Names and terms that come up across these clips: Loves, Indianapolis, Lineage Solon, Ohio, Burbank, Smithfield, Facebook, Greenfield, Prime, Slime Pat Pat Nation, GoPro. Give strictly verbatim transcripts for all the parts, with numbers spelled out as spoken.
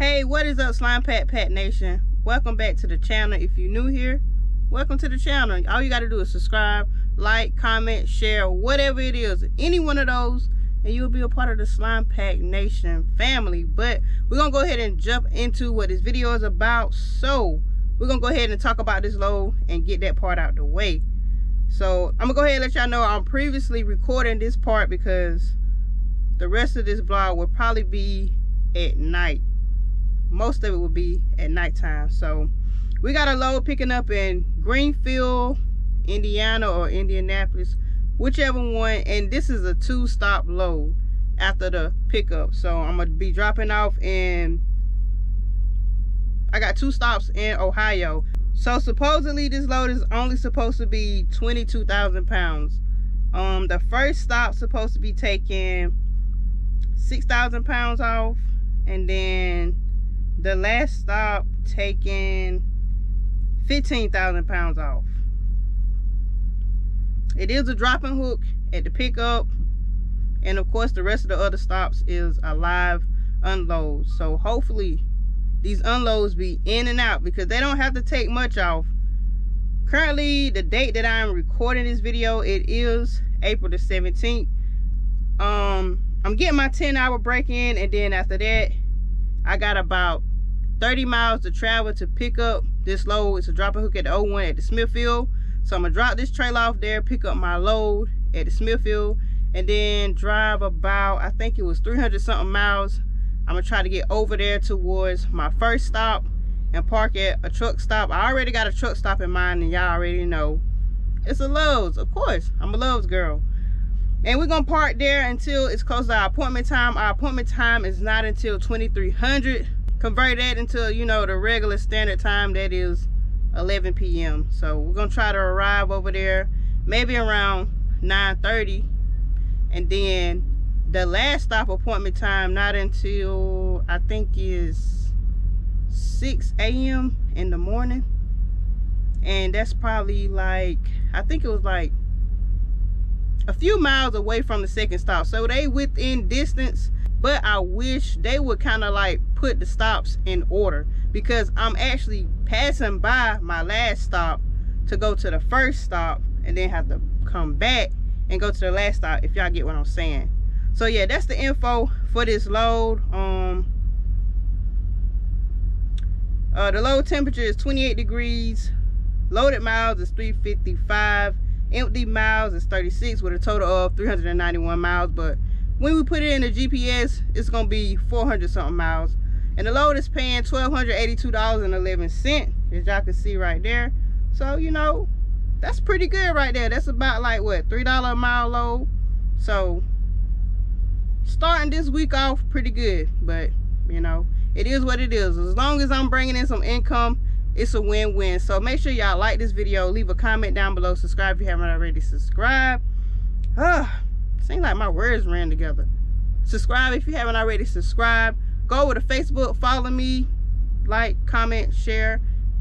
Hey, what is up, Slime Pat Pat Nation? Welcome back to the channel. If you're new here, welcome to the channel. All you got to do is subscribe, like, comment, share, whatever it is, any one of those, and you'll be a part of the Slime Pack Nation family. But we're gonna go ahead and jump into what this video is about. So we're gonna go ahead and talk about this load and get that part out the way. So I'm gonna go ahead and let y'all know I'm previously recording this part because the rest of this vlog will probably be at night. Most of it will be at nighttime. So we got a load picking up in Greenfield, Indiana, or Indianapolis, whichever one, and this is a two-stop load after the pickup. So I'm gonna be dropping off in, I got two stops in Ohio. So supposedly this load is only supposed to be twenty-two thousand pounds. Um, the first stop's supposed to be taking six thousand pounds off, and then the last stop taking fifteen thousand pounds off. It is a dropping hook at the pickup, and of course the rest of the other stops is a live unload. So hopefully these unloads be in and out because they don't have to take much off. Currently, the date that I'm recording this video, it is April the seventeenth. um I'm getting my ten hour break in, and then after that I got about thirty miles to travel to pick up this load. It's a dropping hook at the oh one at the Smithfield. So I'm gonna drop this trailer off there, pick up my load at the Smithfield, and then drive about, I think it was three hundred something miles. I'm gonna try to get over there towards my first stop and park at a truck stop. I already got a truck stop in mind, and y'all already know it's a Loves. Of course, I'm a Loves girl. And we're gonna park there until it's close to our appointment time. Our appointment time is not until twenty-three hundred. Convert that into, you know, the regular standard time, that is eleven p m So we're gonna try to arrive over there maybe around nine thirty, and then the last stop appointment time not until I think is six a m in the morning, and that's probably like, I think it was like a few miles away from the second stop. So they within distance, but I wish they would kind of like put the stops in order, because I'm actually passing by my last stop to go to the first stop and then have to come back and go to the last stop, if y'all get what I'm saying. So yeah, that's the info for this load. Um uh the load temperature is twenty-eight degrees, loaded miles is three fifty-five, empty miles is thirty-six, with a total of three hundred ninety-one miles. But when we put it in the G P S, it's gonna be four hundred something miles. And the load is paying one thousand two hundred eighty-two dollars and eleven cents, as y'all can see right there. So, you know, that's pretty good right there. That's about like, what, three dollars a mile load? So, starting this week off pretty good. But, you know, it is what it is. As long as I'm bringing in some income, it's a win-win. So, make sure y'all like this video. Leave a comment down below. Subscribe if you haven't already subscribed. Ugh, seems like my words ran together. Subscribe if you haven't already subscribed. Go over to Facebook, follow me, like, comment, share,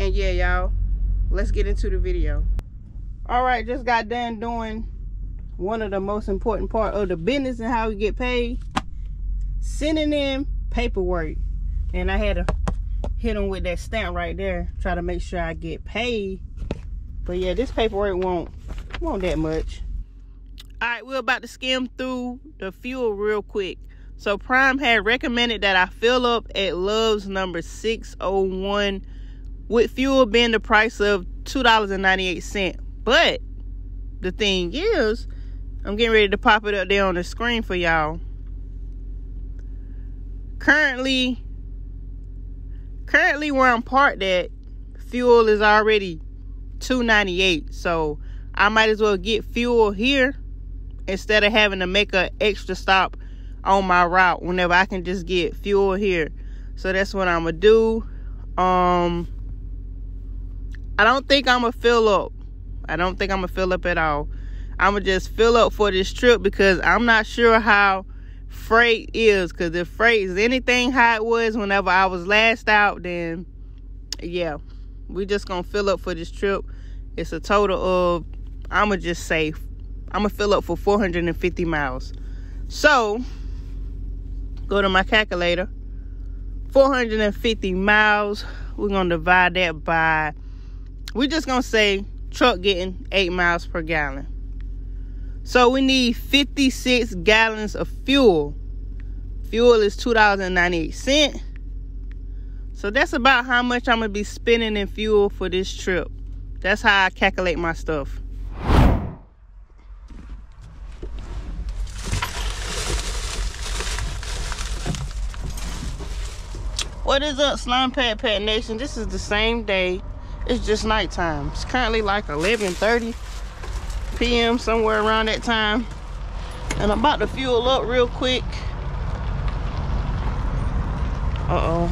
and yeah, y'all, let's get into the video. All right, just got done doing one of the most important part of the business and how we get paid, sending in paperwork. And I had to hit them with that stamp right there, try to make sure I get paid. But yeah, this paperwork won't, won't that much. All right, we're about to skim through the fuel real quick. So Prime had recommended that I fill up at Loves number six oh one, with fuel being the price of two dollars and ninety-eight cents. But the thing is, I'm getting ready to pop it up there on the screen for y'all. Currently, currently where I'm parked at, fuel is already two ninety-eight. So I might as well get fuel here instead of having to make an extra stop on my route whenever I can just get fuel here. So that's what I'm gonna do. um I don't think I'm gonna fill up. I don't think I'm gonna fill up at all. I'm gonna just fill up for this trip because I'm not sure how freight is, because if freight is anything how it was whenever I was last out, then yeah, we just gonna fill up for this trip. It's a total of, I'm gonna just say, I'm gonna fill up for four hundred fifty miles. So go to my calculator. four hundred fifty miles. We're gonna divide that by, we're just gonna say truck getting eight miles per gallon. So we need fifty-six gallons of fuel. Fuel is two dollars and ninety-eight cents. So that's about how much I'm gonna be spending in fuel for this trip. That's how I calculate my stuff. What is up, Slime Pad Pad Nation? This is the same day. It's just nighttime. It's currently like eleven thirty p m somewhere around that time. And I'm about to fuel up real quick. Uh-oh.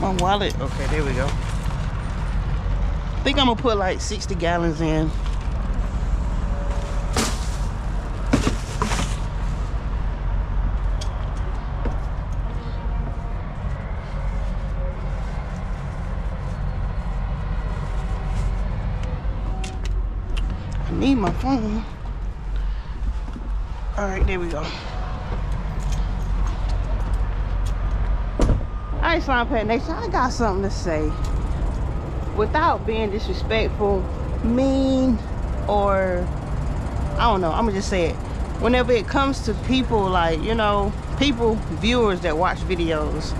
My wallet. Okay, there we go. I think I'm gonna put like sixty gallons in. Need my phone. All right, there we go. All right, Slime Pad Nation, I got something to say. Without being disrespectful, mean, or I don't know, I'm gonna just say it. Whenever it comes to people, like, you know, people, viewers that watch videos,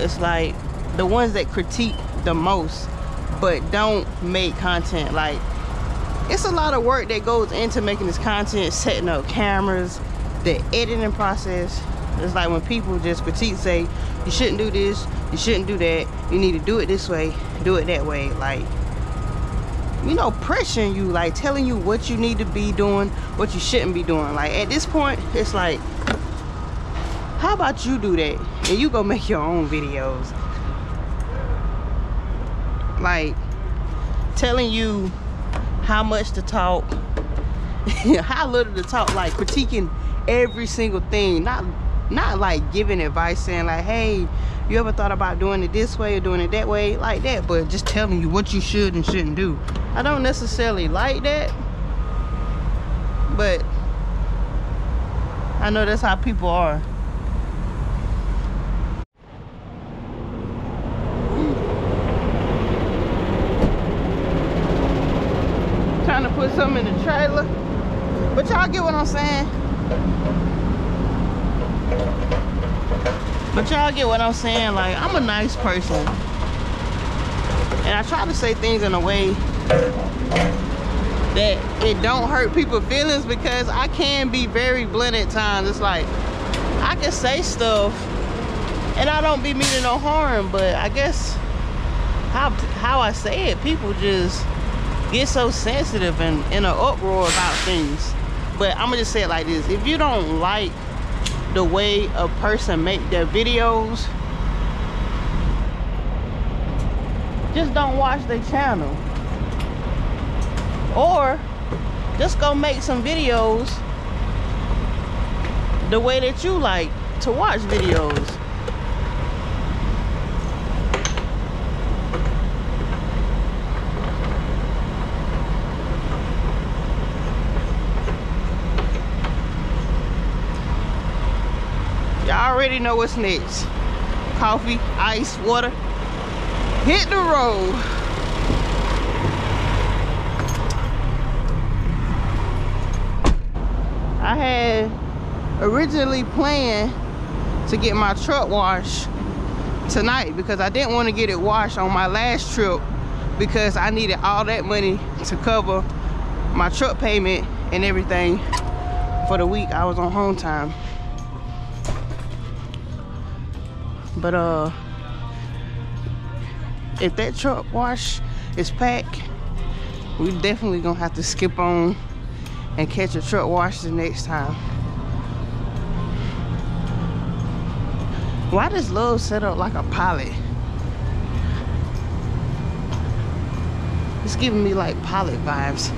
it's like the ones that critique the most, but don't make content. Like, it's a lot of work that goes into making this content, setting up cameras, the editing process. It's like when people just critique, say, you shouldn't do this, you shouldn't do that, you need to do it this way, do it that way. Like, you know, pressuring you, like telling you what you need to be doing, what you shouldn't be doing. Like, at this point, it's like, how about you do that and you go make your own videos? Like, telling you how much to talk, how little to talk, like critiquing every single thing. Not not like giving advice, saying like, hey, you ever thought about doing it this way or doing it that way, like that, but just telling you what you should and shouldn't do. I don't necessarily like that, but I know that's how people are. Something in the trailer, but y'all get what I'm saying. But y'all get what I'm saying. Like, I'm a nice person, and I try to say things in a way that it don't hurt people's feelings, because I can be very blunt at times. It's like I can say stuff, and I don't be meaning no harm, but I guess how how I say it, people just get so sensitive and in an uproar about things. But I'm gonna just say it like this: if you don't like the way a person make their videos, just don't watch their channel, or just go make some videos the way that you like to watch videos. Already know what's next. Coffee, ice, water. Hit the road. I had originally planned to get my truck washed tonight, because I didn't want to get it washed on my last trip, because I needed all that money to cover my truck payment and everything for the week I was on home time. But uh, if that truck wash is packed, we definitely gonna have to skip on and catch a truck wash the next time. Why does Loves set up like a pilot? It's giving me like pilot vibes.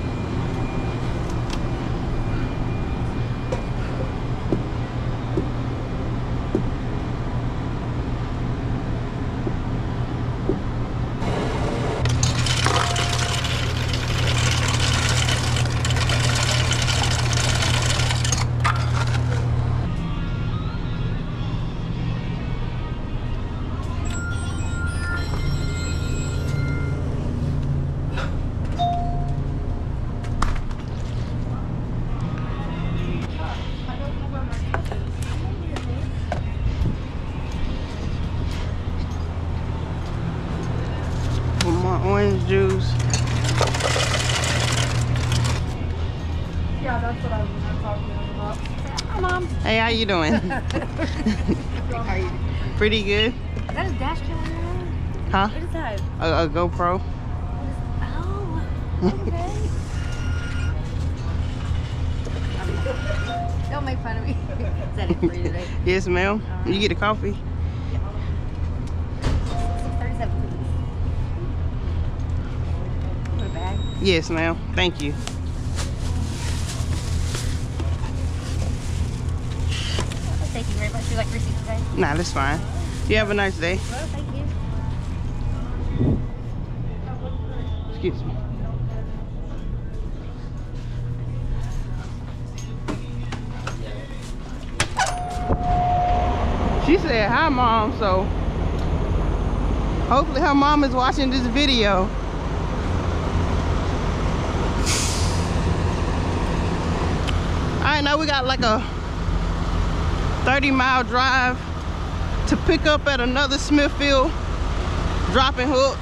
orange juice. Yeah, that's what I was talking about. Hi, Mom. Hey, how you doing? How are you? Pretty good. Is that a dash camera? Huh? What is that? A, a GoPro. Oh, okay. Don't make fun of me. Is that it for you today? Yes, ma'am. Right. You get a coffee. thirty-seven, please. Want a bag? Yes, ma'am. Thank you. Thank you very much. Do you like receipts today? Nah, that's fine. You have a nice day. Well, thank you. Excuse me. She said hi, Mom, so hopefully her mom is watching this video. I know we got like a thirty mile drive to pick up at another Smithfield drop and hook.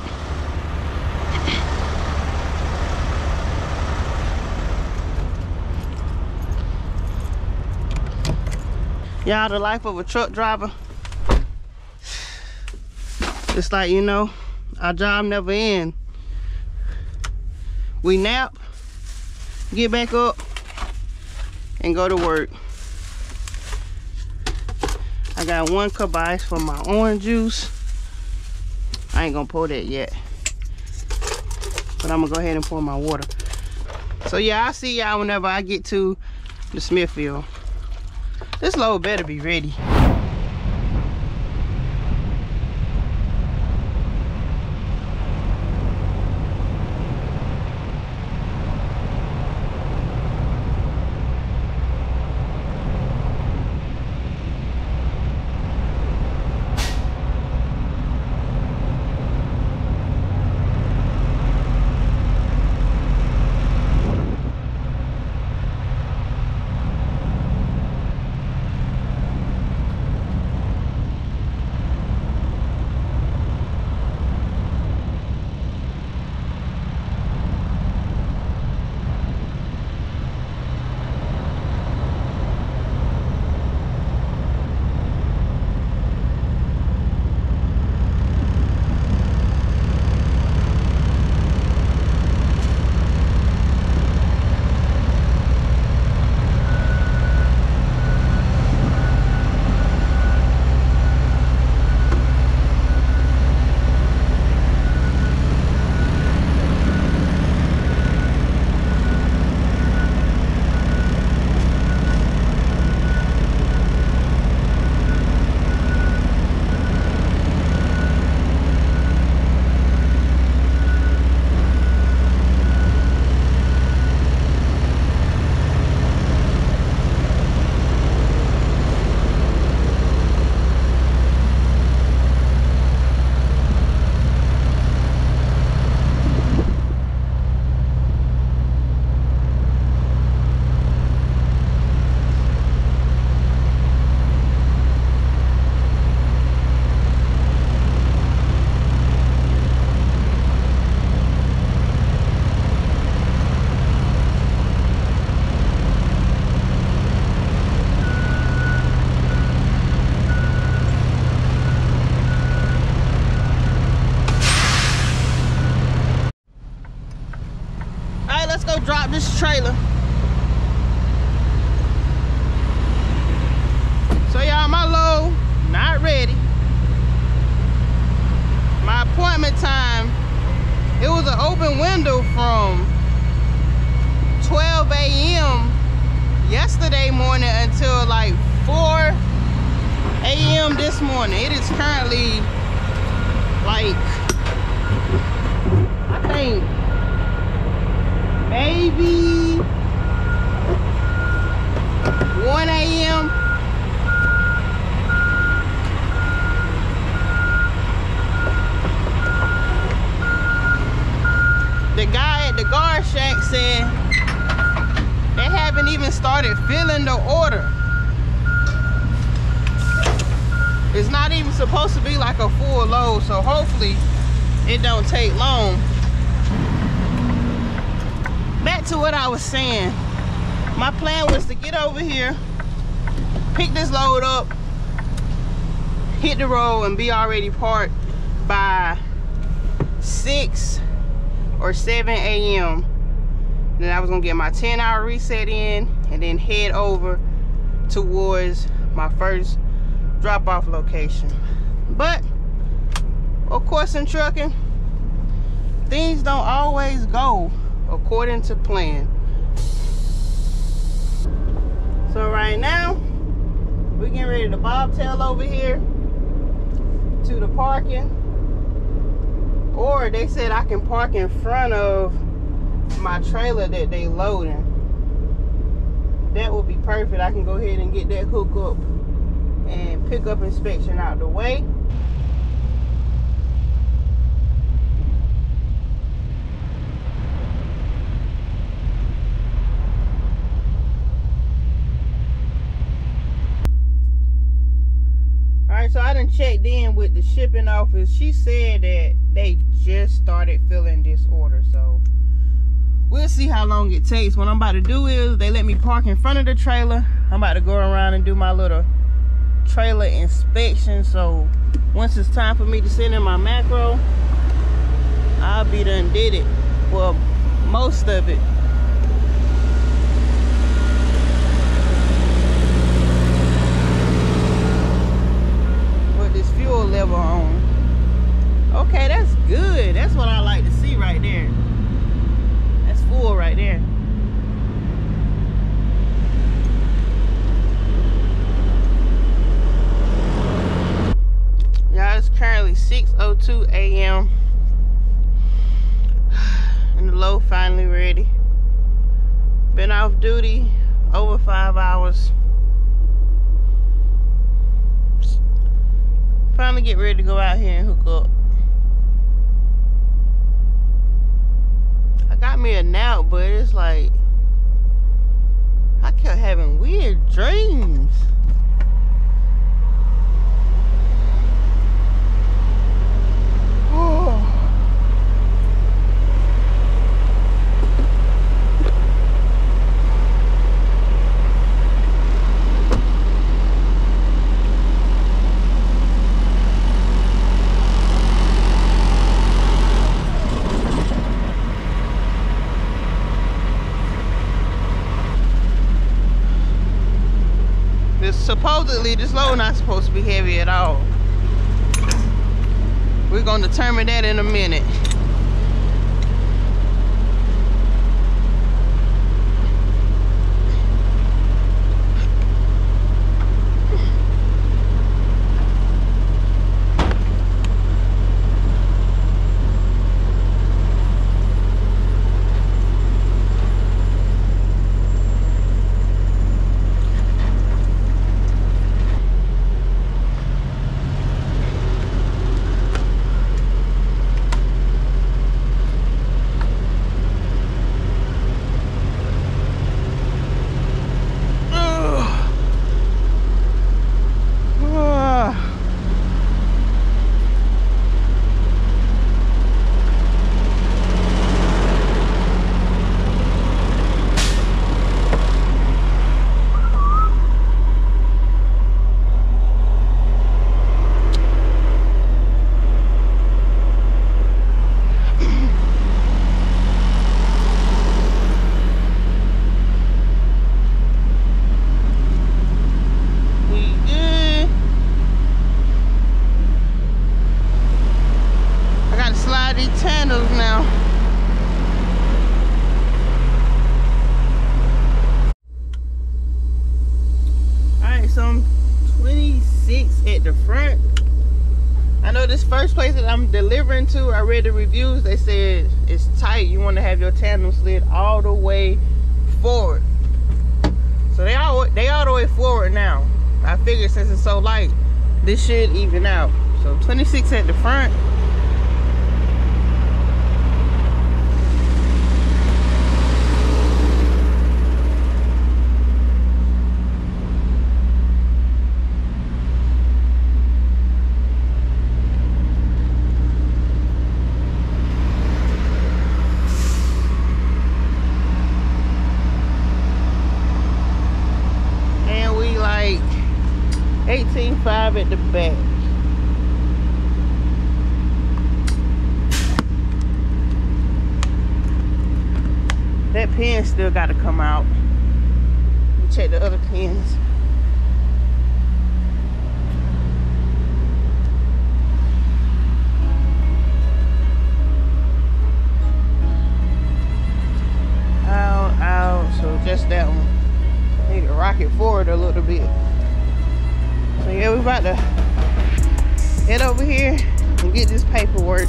Y'all, the life of a truck driver, it's like, you know, our job never ends. We nap, get back up, and go to work. I got one cup of ice for my orange juice. I ain't gonna pour that yet, but I'm gonna go ahead and pour my water. So yeah, I'll see y'all whenever I get to the Smithfield. This load better be ready. Drop this trailer. So y'all, my load not ready. My appointment time, it was an open window from twelve A M yesterday morning until like four A M this morning. It is currently like, I think maybe one A M The guy at the guard shack said they haven't even started filling the order. It's not even supposed to be like a full load, so hopefully it don't take long. back to what I was saying. My plan was to get over here, pick this load up, hit the road, and be already parked by six or seven A M Then I was gonna get my ten hour reset in and then head over towards my first drop-off location. But of course, in trucking, things don't always go according to plan. So right now, we're getting ready to bobtail over here to the parking. Or they said I can park in front of my trailer that they loading. That would be perfect. I can go ahead and get that hook up and pick up inspection out the way. Alright, so I done checked in with the shipping office. She said that they just started filling this order, so we'll see how long it takes. What I'm about to do is, they let me park in front of the trailer. I'm about to go around and do my little trailer inspection, so once it's time for me to send in my macro, I'll be done did it. Well, most of it. Put this fuel level on. Okay, that's good. That's what I like to see right there. That's full right there. Y'all, it's currently six oh two A M and the load finally ready. Been off duty over five hours. Finally get ready to go out here and hook up. Got me a nap, but it's like I kept having weird dreams. Oh. Supposedly, this load not supposed to be heavy at all. We're going to determine that in a minute. Delivering to, I read the reviews, they said it's tight, you want to have your tandem slid all the way forward. So they all they all the way forward now. I figured since it's so light, this should even out. So twenty-six at the front. at the back. That pin still got to come out. Let me check the other pins. Out, out. So just that one. Need to rock it forward a little bit. So yeah, we're about to head over here and get this paperwork.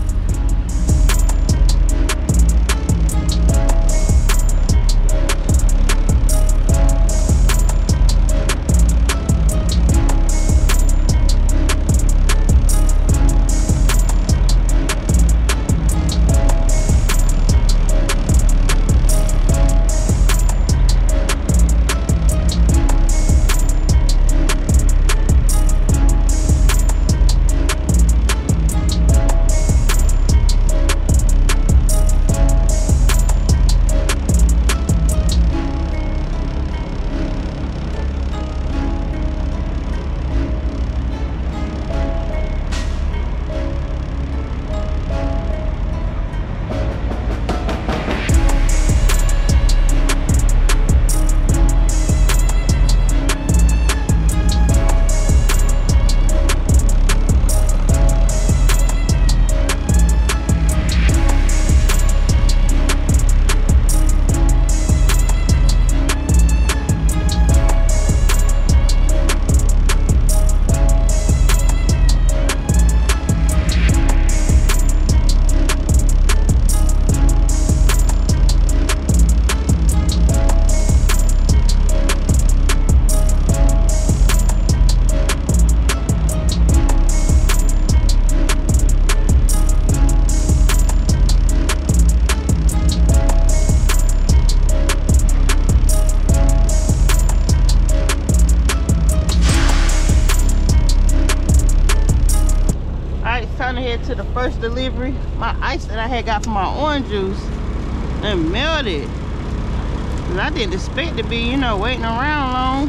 To the first delivery, my ice that I had got from my orange juice and melted, and I didn't expect to be, you know, waiting around long.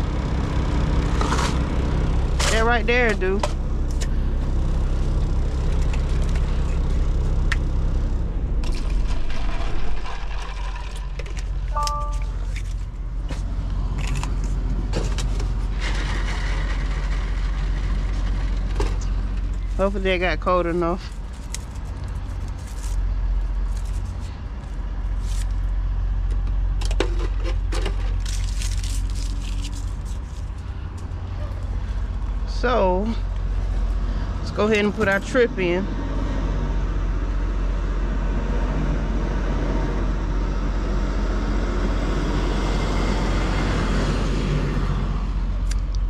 That right there, dude. Hopefully they got cold enough. So let's go ahead and put our trip in.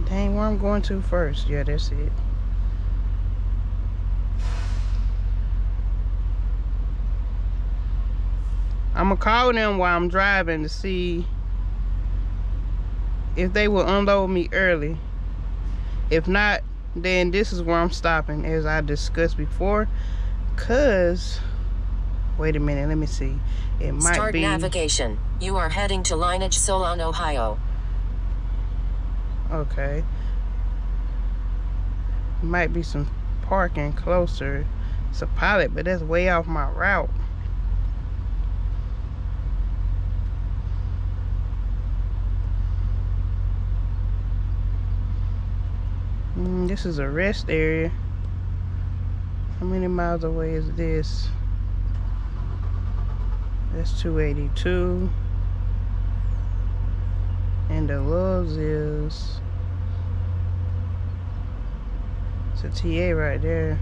Dang, where I'm going to first? Yeah, that's it. I'm gonna call them while I'm driving to see if they will unload me early. If not, then this is where I'm stopping, as I discussed before. Cause, wait a minute, let me see. It might Start be. Start navigation. You are heading to Lineage Solon, Ohio. Okay. Might be some parking closer. It's a pilot, but that's way off my route. Mm, this is a rest area. How many miles away is this? That's two eighty-two. And the Loves is... It's a T A right there.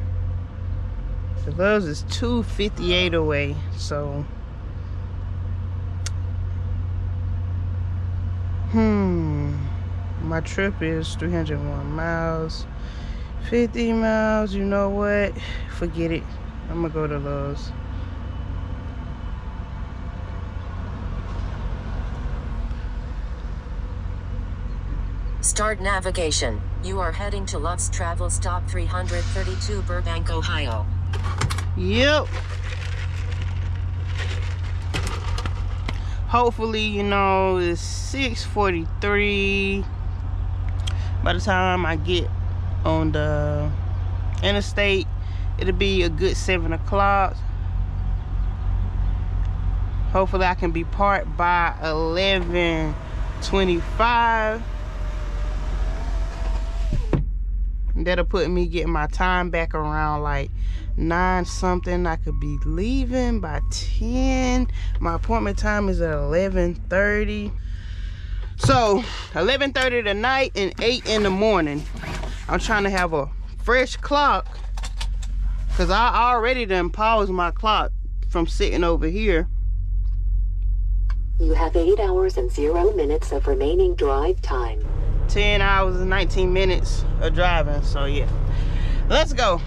The Loves is two fifty-eight away, so... Hmm... My trip is three hundred one miles, fifty miles. You know what? Forget it. I'm gonna go to Loves. Start navigation. You are heading to Loves Travel Stop three thirty-two, Burbank, Ohio. Yep. Hopefully, you know, it's six forty-three. By the time I get on the interstate. It'll be a good seven o'clock. Hopefully I can be parked by eleven twenty-five. That'll put me getting my time back around like nine something. I could be leaving by ten. My appointment time is at eleven thirty. So eleven thirty tonight and eight in the morning. I'm trying to have a fresh clock because I already done paused my clock from sitting over here. You have eight hours and zero minutes of remaining drive time. ten hours and nineteen minutes of driving, so yeah. Let's go.